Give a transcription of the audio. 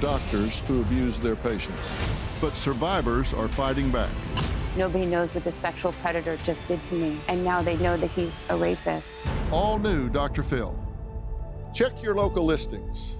doctors who abuse their patients. But survivors are fighting back. Nobody knows what the sexual predator just did to me, and now they know that he's a rapist. All new Dr. Phil. Check your local listings.